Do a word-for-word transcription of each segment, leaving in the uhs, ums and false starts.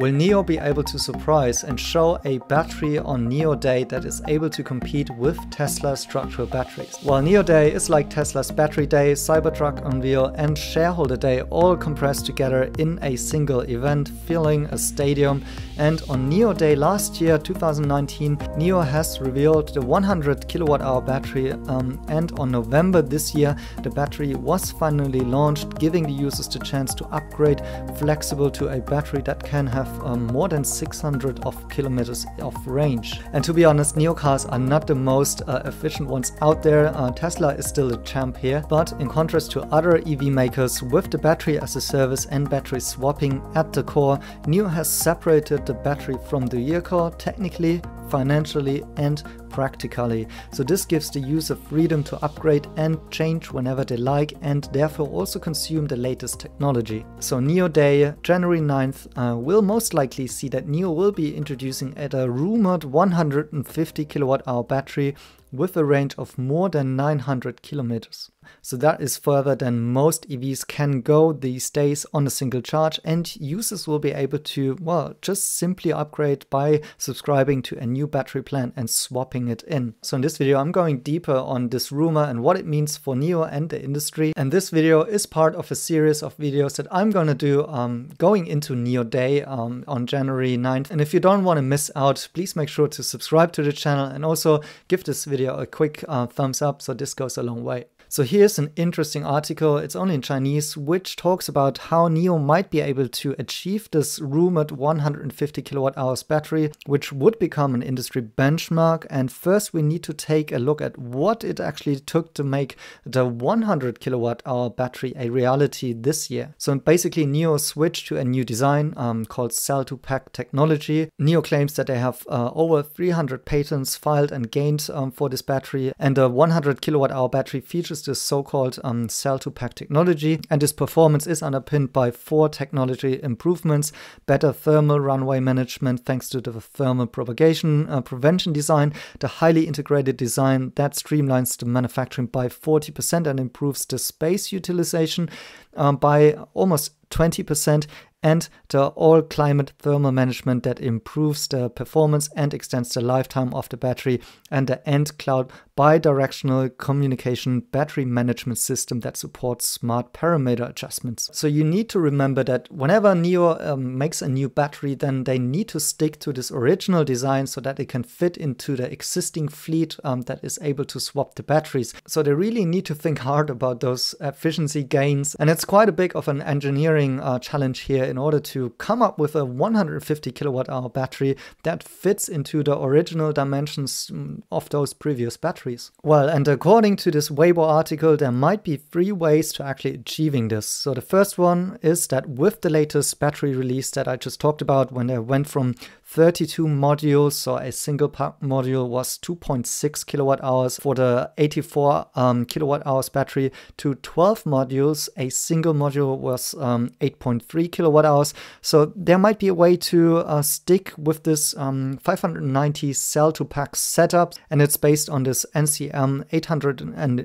Will N I O be able to surprise and show a battery on N I O Day that is able to compete with Tesla's structural batteries? While N I O Day is like Tesla's Battery Day, Cybertruck Unveil and Shareholder Day all compressed together in a single event, filling a stadium. And on N I O Day last year, two thousand nineteen, N I O has revealed the one hundred kilowatt hour battery um, and on November this year, the battery was finally launched, giving the users the chance to upgrade flexible to a battery that can have Um, more than six hundred of kilometers of range. And to be honest, N I O cars are not the most uh, efficient ones out there. Uh, Tesla is still a champ here, but in contrast to other E V makers with the battery as a service and battery swapping at the core, N I O has separated the battery from the vehicle technically, financially and practically. So this gives the user freedom to upgrade and change whenever they like and therefore also consume the latest technology. So N I O Day, January ninth, uh, will most likely see that N I O will be introducing at a rumored one hundred fifty kilowatt hour battery with a range of more than nine hundred kilometers. So that is further than most E Vs can go these days on a single charge, and users will be able to, well, just simply upgrade by subscribing to a new battery plan and swapping it in. So in this video, I'm going deeper on this rumor and what it means for N I O and the industry. And this video is part of a series of videos that I'm gonna do um, going into N I O Day um, on January ninth. And if you don't wanna miss out, please make sure to subscribe to the channel and also give this video a quick uh, thumbs up, so this goes a long way. So here's an interesting article, it's only in Chinese, which talks about how N I O might be able to achieve this rumored one hundred fifty kilowatt hours battery, which would become an industry benchmark. And first we need to take a look at what it actually took to make the one hundred kilowatt hour battery a reality this year. So basically N I O switched to a new design um, called cell-to-pack technology. N I O claims that they have uh, over three hundred patents filed and gained um, for this battery, and the one hundred kilowatt hour battery features this so-called um, cell-to-pack technology, and this performance is underpinned by four technology improvements: better thermal runway management thanks to the thermal propagation uh, prevention design, the highly integrated design that streamlines the manufacturing by forty percent and improves the space utilization um, by almost twenty percent, and the all-climate thermal management that improves the performance and extends the lifetime of the battery, and the end-cloud bi-directional communication battery management system that supports smart parameter adjustments. So you need to remember that whenever N I O um, makes a new battery, then they need to stick to this original design so that it can fit into the existing fleet um, that is able to swap the batteries. So they really need to think hard about those efficiency gains, and it's quite a big of an engineering uh, challenge here in order to come up with a one hundred fifty kilowatt hour battery that fits into the original dimensions of those previous batteries. Well, and according to this Weibo article, there might be three ways to actually achieving this. So the first one is that with the latest battery release that I just talked about, when they went from thirty-two modules, so a single pack module was two point six kilowatt hours for the eighty-four um, kilowatt hours battery, to twelve modules, a single module was um, eight point three kilowatt hours. So there might be a way to uh, stick with this um, five hundred ninety cell to pack setup, and it's based on this N C M eight hundred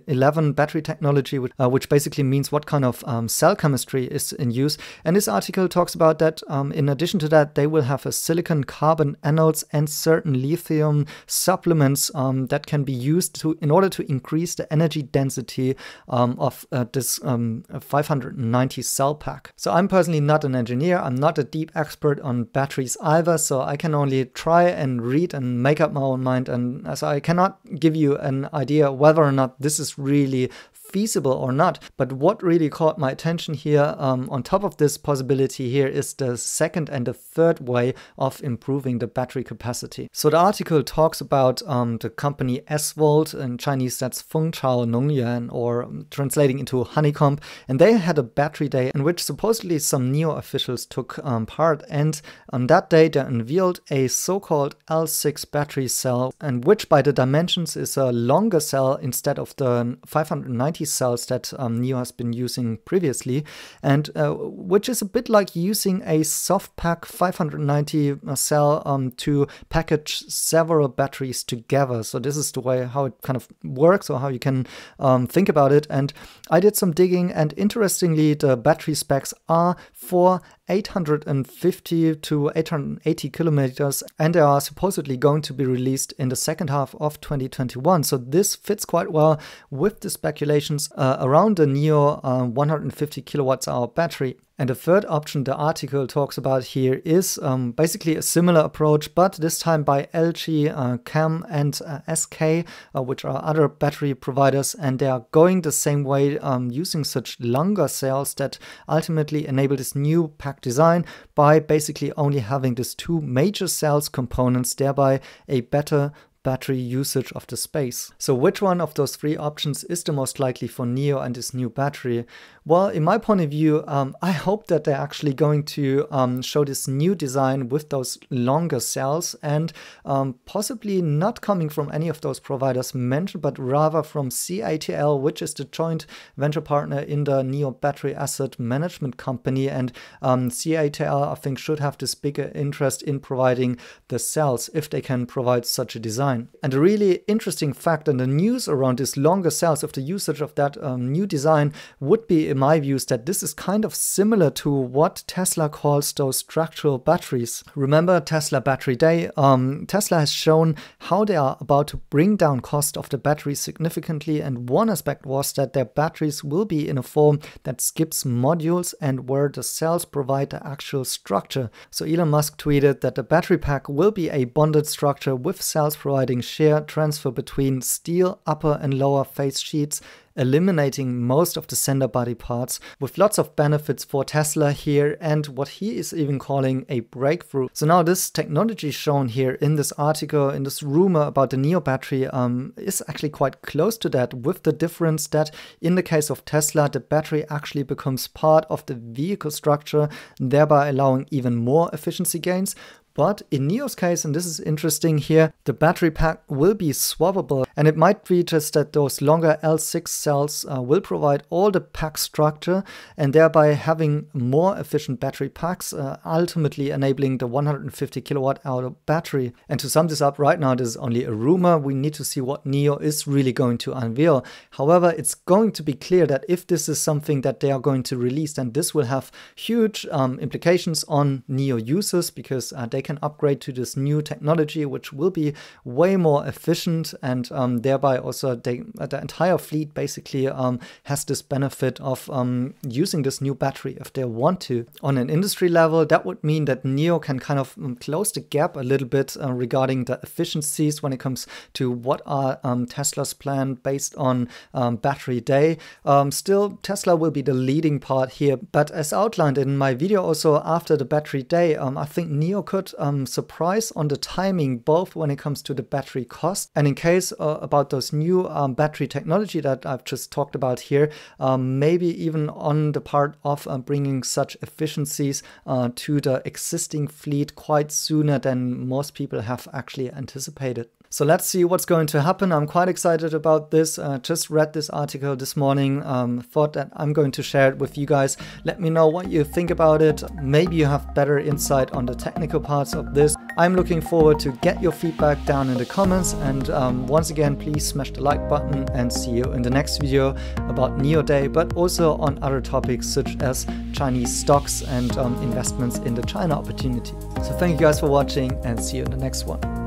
eleven battery technology, which, uh, which basically means what kind of um, cell chemistry is in use. And this article talks about that um, in addition to that, they will have a silicon carbon anodes and certain lithium supplements um, that can be used to in order to increase the energy density um, of uh, this um, five hundred ninety cell pack. So I'm personally not an engineer, I'm not a deep expert on batteries either, so I can only try and read and make up my own mind, and so I cannot give you an idea whether or not this is really feasible or not. But what really caught my attention here, um, on top of this possibility here, is the second and the third way of improving the battery capacity. So the article talks about um, the company S-Volt, in Chinese that's Feng Chao Nong Yuan, or um, translating into honeycomb, and they had a battery day in which supposedly some N I O officials took um, part, and on that day they unveiled a so-called L six battery cell, and which by the dimensions is a longer cell instead of the five hundred ninety cells that um, N I O has been using previously, and uh, which is a bit like using a soft pack five hundred ninety cell um, to package several batteries together. So this is the way how it kind of works, or how you can um, think about it. And I did some digging, and interestingly the battery specs are for eight hundred fifty to eight hundred eighty kilometers, and they are supposedly going to be released in the second half of twenty twenty-one. So this fits quite well with the speculations uh, around the NIO uh, one hundred fifty kilowatts hour battery. And the third option the article talks about here is um, basically a similar approach, but this time by L G, uh, CAM and uh, S K, uh, which are other battery providers, and they are going the same way, um, using such longer cells that ultimately enable this new pack design by basically only having these two major cells components, thereby a better battery usage of the space. So which one of those three options is the most likely for NIO and this new battery? Well, in my point of view, um, I hope that they're actually going to um, show this new design with those longer cells and um, possibly not coming from any of those providers mentioned, but rather from C A T L, which is the joint venture partner in the NIO battery asset management company. And um, C A T L, I think, should have this bigger interest in providing the cells if they can provide such a design. And a really interesting fact and the news around this longer cells of the usage of that um, new design would be, in my views, that this is kind of similar to what Tesla calls those structural batteries. Remember Tesla Battery Day? Um, Tesla has shown how they are about to bring down cost of the battery significantly, and one aspect was that their batteries will be in a form that skips modules and where the cells provide the actual structure. So Elon Musk tweeted that the battery pack will be a bonded structure with cells providing shear transfer between steel upper and lower face sheets, eliminating most of the center body parts, with lots of benefits for Tesla here and what he is even calling a breakthrough. So now this technology shown here in this article, in this rumor about the NIO battery, um, is actually quite close to that, with the difference that in the case of Tesla, the battery actually becomes part of the vehicle structure, thereby allowing even more efficiency gains. But in NIO's case, and this is interesting here, the battery pack will be swappable, and it might be just that those longer L six cells uh, will provide all the pack structure, and thereby having more efficient battery packs, uh, ultimately enabling the one hundred fifty kilowatt hour battery. And to sum this up right now, this is only a rumor. We need to see what NIO is really going to unveil. However, it's going to be clear that if this is something that they are going to release, then this will have huge um, implications on NIO users, because uh, they can upgrade to this new technology, which will be way more efficient, and um, thereby also they, the entire fleet basically um, has this benefit of um, using this new battery if they want to. On an industry level, that would mean that NIO can kind of close the gap a little bit uh, regarding the efficiencies when it comes to what are um, Tesla's plan based on um, battery day. Um, still, Tesla will be the leading part here, but as outlined in my video also after the battery day, um, I think NIO could Um, surprise on the timing, both when it comes to the battery cost and in case uh, about those new um, battery technology that I've just talked about here, um, maybe even on the part of um, bringing such efficiencies uh, to the existing fleet quite sooner than most people have actually anticipated. So let's see what's going to happen. I'm quite excited about this. Uh, just read this article this morning, um, thought that I'm going to share it with you guys. Let me know what you think about it. Maybe you have better insight on the technical parts of this. I'm looking forward to get your feedback down in the comments. And um, once again, please smash the like button and see you in the next video about NIO Day, but also on other topics such as Chinese stocks and um, investments in the China opportunity. So thank you guys for watching and see you in the next one.